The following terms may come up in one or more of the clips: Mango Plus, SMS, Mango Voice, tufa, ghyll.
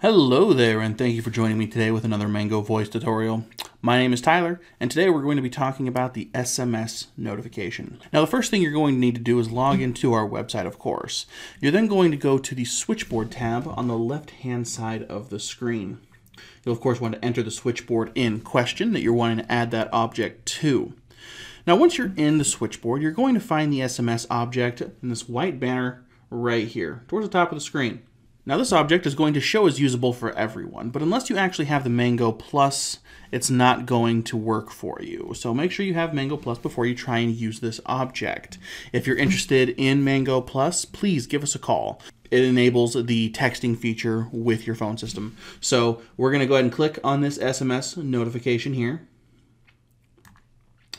Hello there, and thank you for joining me today with another Mango Voice tutorial. My name is Tyler, and today we're going to be talking about the SMS notification. Now, the first thing you're going to need to do is log into our website, of course. You're then going to go to the switchboard tab on the left-hand side of the screen. You'll, of course, want to enter the switchboard in question that you're wanting to add that object to. Now, once you're in the switchboard, you're going to find the SMS object in this white banner right here, towards the top of the screen. Now this object is going to show as usable for everyone, but unless you actually have the Mango Plus, it's not going to work for you. So make sure you have Mango Plus before you try and use this object. If you're interested in Mango Plus, please give us a call. It enables the texting feature with your phone system. So we're going to go ahead and click on this SMS notification here.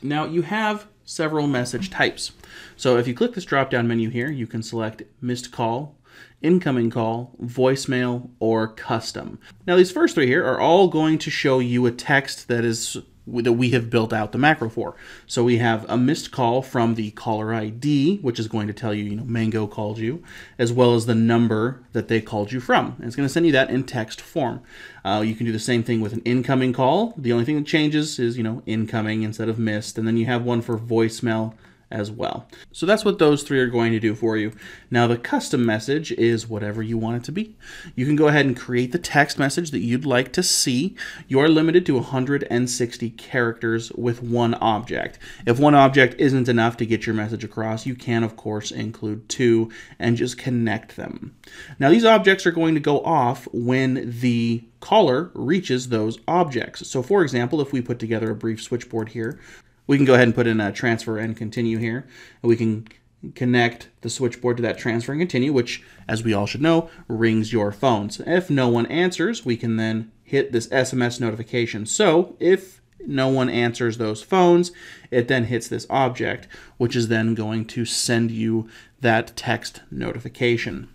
Now you have several message types. So if you click this drop-down menu here, you can select missed call, incoming call, voicemail, or custom. Now these first three here are all going to show you a text that we have built out the macro for. So we have a missed call from the caller ID, which is going to tell you, Mango called you, as well as the number that they called you from. And it's going to send you that in text form. You can do the same thing with an incoming call. The only thing that changes is, incoming instead of missed. And then you have one for voicemail as well. So that's what those three are going to do for you. Now the custom message is whatever you want it to be. You can go ahead and create the text message that you'd like to see. You are limited to 160 characters with one object. If one object isn't enough to get your message across, you can of course include two and just connect them. Now these objects are going to go off when the caller reaches those objects. So for example, if we put together a brief switchboard here, we can go ahead and put in a transfer and continue here, and we can connect the switchboard to that transfer and continue, which, as we all should know, rings your phones. If no one answers, we can then hit this SMS notification. So if no one answers those phones, it then hits this object, which is then going to send you that text notification.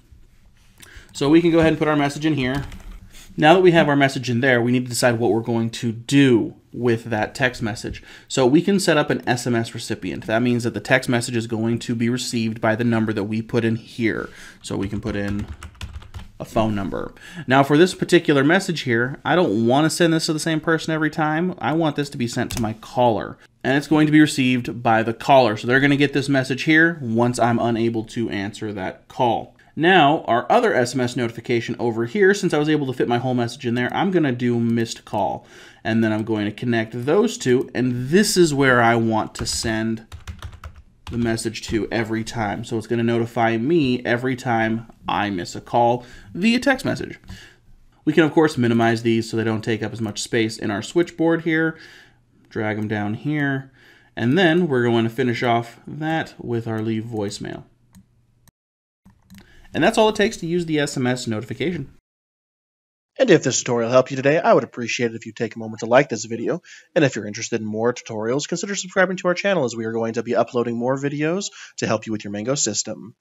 So we can go ahead and put our message in here. Now that we have our message in there, we need to decide what we're going to do with that text message. So we can set up an SMS recipient. That means that the text message is going to be received by the number that we put in here. So we can put in a phone number. Now for this particular message here, I don't want to send this to the same person every time. I want this to be sent to my caller. And it's going to be received by the caller. So they're going to get this message here once I'm unable to answer that call. Now, our other SMS notification over here, since I was able to fit my whole message in there, I'm going to do missed call. And then I'm going to connect those two. And this is where I want to send the message to every time. So it's going to notify me every time I miss a call via text message. We can, of course, minimize these so they don't take up as much space in our switchboard here. Drag them down here. And then we're going to finish off that with our leave voicemail. And that's all it takes to use the SMS notification. And if this tutorial helped you today, I would appreciate it if you take a moment to like this video. And if you're interested in more tutorials, consider subscribing to our channel, as we are going to be uploading more videos to help you with your Mango system.